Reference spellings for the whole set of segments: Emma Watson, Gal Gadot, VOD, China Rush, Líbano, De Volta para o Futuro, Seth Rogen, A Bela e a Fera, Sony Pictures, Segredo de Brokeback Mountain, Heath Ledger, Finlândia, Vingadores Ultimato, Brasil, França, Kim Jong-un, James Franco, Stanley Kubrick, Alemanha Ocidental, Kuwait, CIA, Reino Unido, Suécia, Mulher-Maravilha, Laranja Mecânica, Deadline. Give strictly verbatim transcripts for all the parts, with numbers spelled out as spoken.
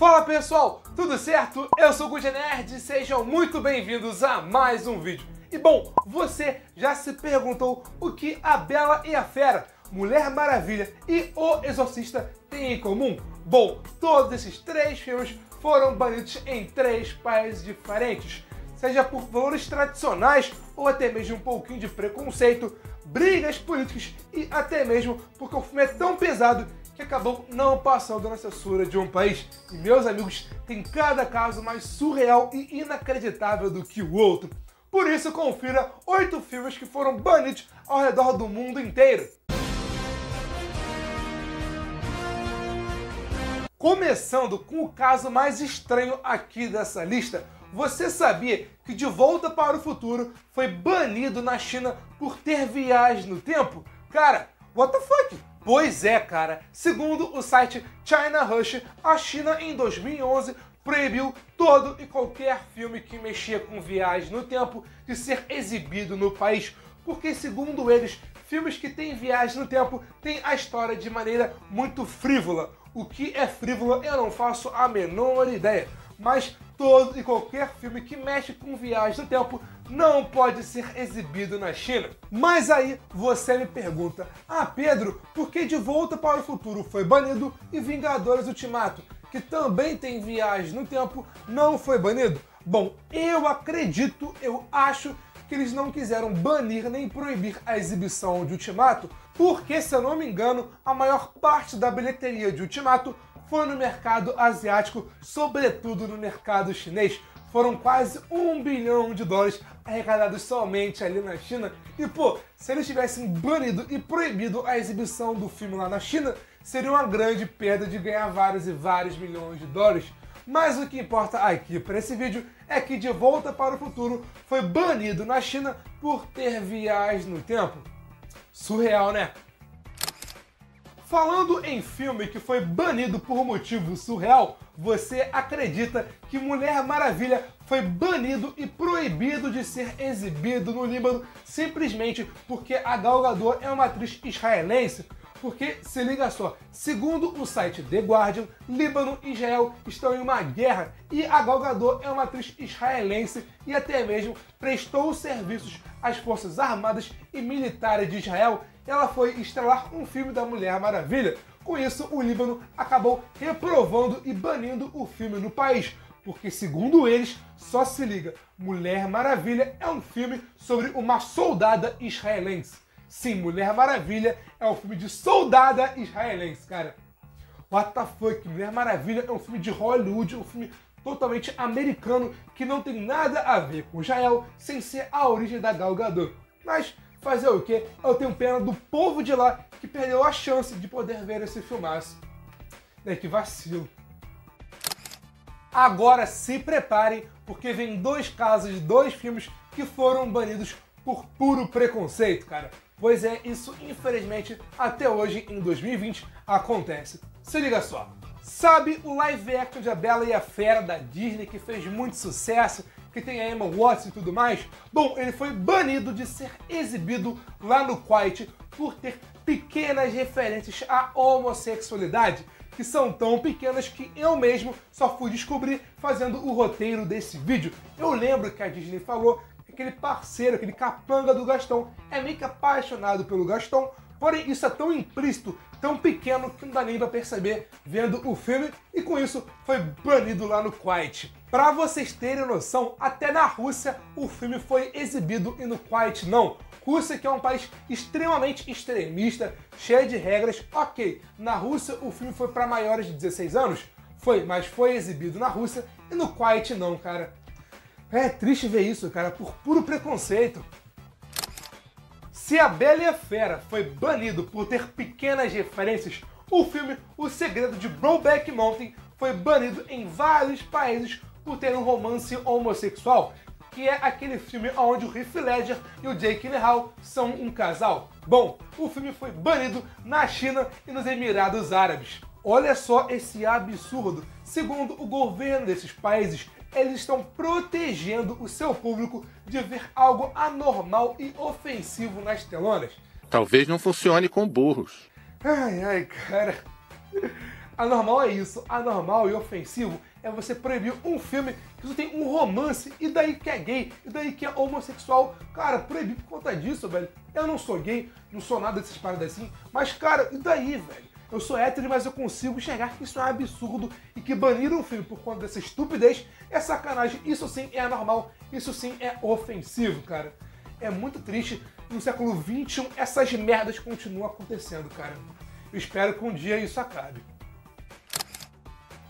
Fala pessoal, tudo certo? Eu sou o Good Nerd e sejam muito bem-vindos a mais um vídeo. E bom, você já se perguntou o que A Bela e a Fera, Mulher-Maravilha e O Exorcista têm em comum? Bom, todos esses três filmes foram banidos em três países diferentes. Seja por valores tradicionais ou até mesmo um pouquinho de preconceito, brigas políticas e até mesmo porque o filme é tão pesado que acabou não passando na censura de um país. E meus amigos, tem cada caso mais surreal e inacreditável do que o outro. Por isso, confira oito filmes que foram banidos ao redor do mundo inteiro. Começando com o caso mais estranho aqui dessa lista. Você sabia que De Volta para o Futuro foi banido na China por ter viagem no tempo? Cara, what the fuck? Pois é, cara. Segundo o site China Rush, a China em dois mil e onze proibiu todo e qualquer filme que mexia com viagem no tempo de ser exibido no país, porque segundo eles, filmes que têm viagem no tempo têm a história de maneira muito frívola. O que é frívola eu não faço a menor ideia, mas todo e qualquer filme que mexe com viagem no tempo não pode ser exibido na China. Mas aí você me pergunta, ah Pedro, por que De Volta para o Futuro foi banido e Vingadores Ultimato, que também tem viagem no tempo, não foi banido? Bom, eu acredito, eu acho que eles não quiseram banir nem proibir a exibição de Ultimato, porque se eu não me engano, a maior parte da bilheteria de Ultimato foi no mercado asiático, sobretudo no mercado chinês. Foram quase um bilhão de dólares arrecadados somente ali na China. E pô, se eles tivessem banido e proibido a exibição do filme lá na China, seria uma grande perda de ganhar vários e vários milhões de dólares. Mas o que importa aqui para esse vídeo é que De Volta para o Futuro foi banido na China por ter viagem no tempo. Surreal, né? Falando em filme que foi banido por motivo surreal, você acredita que Mulher-Maravilha foi banido e proibido de ser exibido no Líbano simplesmente porque a Gal Gadot é uma atriz israelense? Porque, se liga só, segundo o site The Guardian, Líbano e Israel estão em uma guerra e a Gal Gadot é uma atriz israelense e até mesmo prestou serviços às forças armadas e militares de Israel. Ela foi estrelar um filme da Mulher-Maravilha. Com isso, o Líbano acabou reprovando e banindo o filme no país, porque segundo eles, só se liga, Mulher-Maravilha é um filme sobre uma soldada israelense. Sim, Mulher Maravilha é um filme de soldada israelense, cara. What the fuck? Mulher Maravilha é um filme de Hollywood, um filme totalmente americano que não tem nada a ver com Israel, sem ser a origem da Gal Gadot. Mas fazer o quê? Eu tenho pena do povo de lá que perdeu a chance de poder ver esse filmaço. É que vacilo. Agora se preparem, porque vem dois casos de dois filmes que foram banidos por puro preconceito, cara. Pois é, isso infelizmente até hoje, em dois mil e vinte, acontece. Se liga só. Sabe o live action de A Bela e a Fera da Disney que fez muito sucesso, que tem a Emma Watson e tudo mais? Bom, ele foi banido de ser exibido lá no Kuwait por ter pequenas referências à homossexualidade, que são tão pequenas que eu mesmo só fui descobrir fazendo o roteiro desse vídeo. Eu lembro que a Disney falou aquele parceiro, aquele capanga do Gastão é meio que apaixonado pelo Gastão, porém isso é tão implícito, tão pequeno, que não dá nem pra perceber vendo o filme, e com isso foi banido lá no Kuwait. Pra vocês terem noção, até na Rússia o filme foi exibido e no Kuwait não. Rússia, que é um país extremamente extremista, cheio de regras, ok, na Rússia o filme foi pra maiores de dezesseis anos? Foi, mas foi exibido na Rússia e no Kuwait não, cara. É triste ver isso, cara, por puro preconceito. Se A Bela e a Fera foi banido por ter pequenas referências, o filme O Segredo de Brokeback Mountain foi banido em vários países por ter um romance homossexual, que é aquele filme onde o Heath Ledger e o Jake Gyllenhaal são um casal. Bom, o filme foi banido na China e nos Emirados Árabes. Olha só esse absurdo. Segundo o governo desses países, eles estão protegendo o seu público de ver algo anormal e ofensivo nas telonas. Talvez não funcione com burros. Ai, ai, cara. Anormal é isso. Anormal e ofensivo é você proibir um filme que só tem um romance, e daí que é gay, e daí que é homossexual. Cara, proibir por conta disso, velho. Eu não sou gay, não sou nada dessas paradas assim, mas, cara, e daí, velho? Eu sou hétero, mas eu consigo enxergar que isso é um absurdo e que banir um filme por conta dessa estupidez é sacanagem. Isso sim é anormal, isso sim é ofensivo, cara. É muito triste, no século vinte e um essas merdas continuam acontecendo, cara. Eu espero que um dia isso acabe.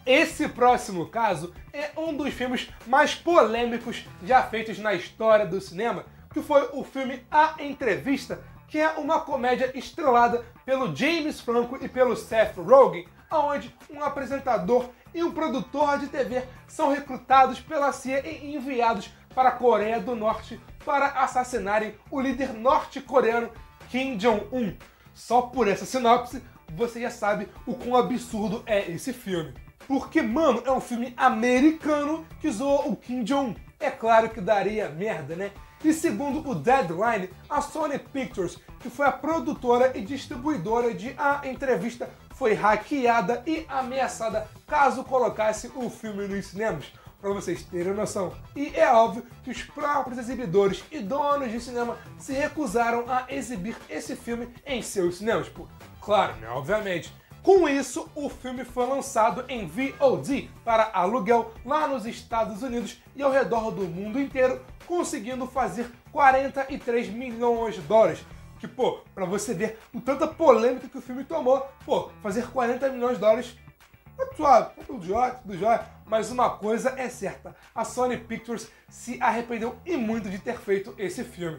Esse próximo caso é um dos filmes mais polêmicos já feitos na história do cinema, que foi o filme A Entrevista, que é uma comédia estrelada pelo James Franco e pelo Seth Rogen, onde um apresentador e um produtor de T V são recrutados pela C I A e enviados para a Coreia do Norte para assassinarem o líder norte-coreano Kim Jong-un. Só por essa sinopse você já sabe o quão absurdo é esse filme. Porque, mano, é um filme americano que zoa o Kim Jong-un. É claro que daria merda, né? E segundo o Deadline, a Sony Pictures, que foi a produtora e distribuidora de A Entrevista, foi hackeada e ameaçada caso colocasse o filme nos cinemas, pra vocês terem noção. E é óbvio que os próprios exibidores e donos de cinema se recusaram a exibir esse filme em seus cinemas. Pô, claro, né? Obviamente. Com isso, o filme foi lançado em V O D para aluguel lá nos Estados Unidos e ao redor do mundo inteiro, conseguindo fazer quarenta e três milhões de dólares. Que, pô, pra você ver o tanta polêmica que o filme tomou, pô, fazer quarenta milhões de dólares, tudo jóia, tudo jóia, tudo jóia. Mas uma coisa é certa, a Sony Pictures se arrependeu e muito de ter feito esse filme.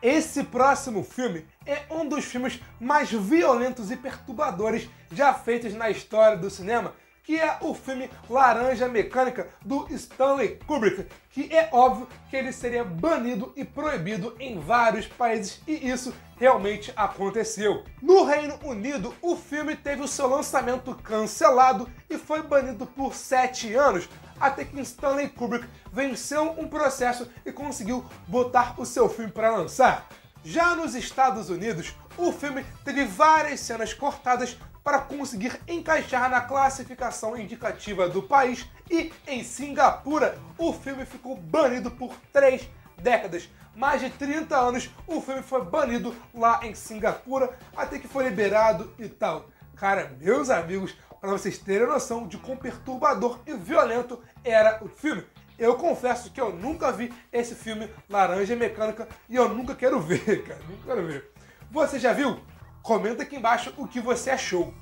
Esse próximo filme é um dos filmes mais violentos e perturbadores já feitos na história do cinema, que é o filme Laranja Mecânica, do Stanley Kubrick, que é óbvio que ele seria banido e proibido em vários países, e isso realmente aconteceu. No Reino Unido, o filme teve o seu lançamento cancelado e foi banido por sete anos, até que Stanley Kubrick venceu um processo e conseguiu botar o seu filme para lançar. Já nos Estados Unidos, o filme teve várias cenas cortadas para conseguir encaixar na classificação indicativa do país, e em Singapura o filme ficou banido por três décadas. Mais de trinta anos o filme foi banido lá em Singapura, até que foi liberado e tal. Cara, meus amigos, para vocês terem noção de quão perturbador e violento era o filme. Eu confesso que eu nunca vi esse filme Laranja Mecânica e eu nunca quero ver, cara, nunca quero ver. Você já viu? Comenta aqui embaixo o que você achou.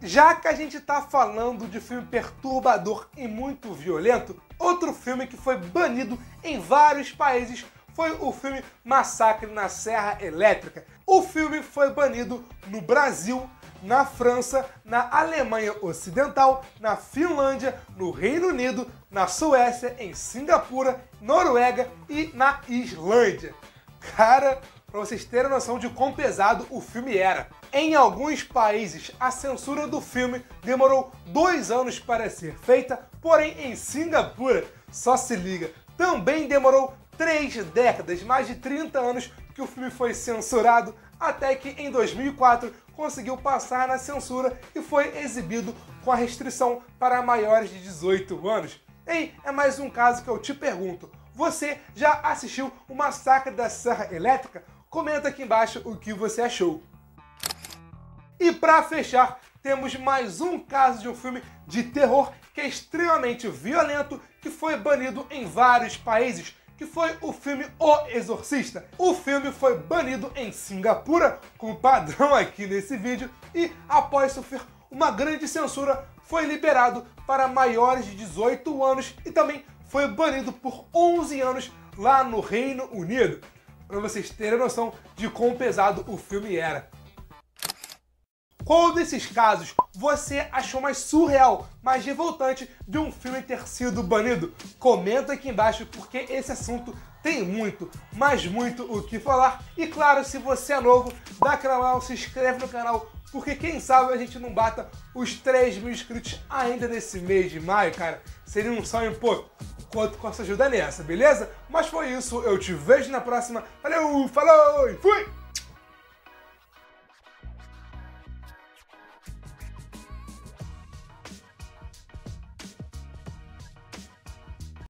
Já que a gente tá falando de filme perturbador e muito violento, outro filme que foi banido em vários países foi o filme Massacre na Serra Elétrica. O filme foi banido no Brasil, na França, na Alemanha Ocidental, na Finlândia, no Reino Unido, na Suécia, em Singapura, Noruega e na Islândia. Cara, pra vocês terem noção de quão pesado o filme era. Em alguns países, a censura do filme demorou dois anos para ser feita, porém em Singapura, só se liga, também demorou três décadas, mais de trinta anos que o filme foi censurado, até que em dois mil e quatro conseguiu passar na censura e foi exibido com a restrição para maiores de dezoito anos. Ei, é mais um caso que eu te pergunto, você já assistiu O Massacre da Serra Elétrica? Comenta aqui embaixo o que você achou. E para fechar, temos mais um caso de um filme de terror que é extremamente violento, que foi banido em vários países, que foi o filme O Exorcista. O filme foi banido em Singapura, como padrão aqui nesse vídeo, e após sofrer uma grande censura, foi liberado para maiores de dezoito anos e também foi banido por onze anos lá no Reino Unido. Para vocês terem noção de quão pesado o filme era. Qual desses casos você achou mais surreal, mais revoltante de um filme ter sido banido? Comenta aqui embaixo, porque esse assunto tem muito, mas muito o que falar. E claro, se você é novo, dá aquela moral, se inscreve no canal, porque quem sabe a gente não bata os três mil inscritos ainda nesse mês de maio, cara. Seria um sonho, pô. Conto com a sua ajuda nessa, beleza? Mas foi isso, eu te vejo na próxima. Valeu, falou e fui!